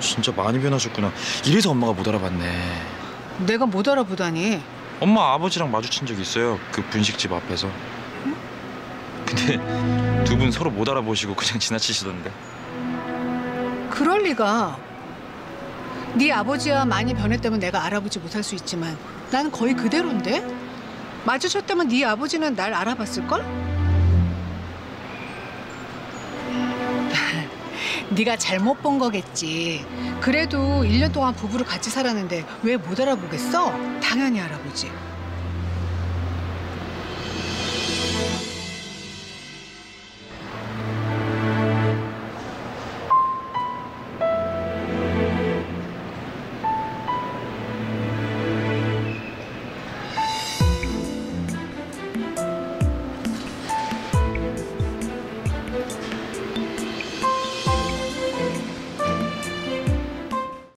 진짜 많이 변하셨구나. 이래서 엄마가 못 알아봤네. 내가 못 알아보다니. 엄마 아버지랑 마주친 적 있어요. 그 분식집 앞에서. 응? 근데 두 분 서로 못 알아보시고 그냥 지나치시던데. 그럴 리가. 네 아버지야 많이 변했다면 내가 알아보지 못할 수 있지만 난 거의 그대로인데? 마주쳤다면 네 아버지는 날 알아봤을걸? 네가 잘못 본 거겠지. 그래도 1년 동안 부부로 같이 살았는데 왜 못 알아보겠어? 당연히 알아보지.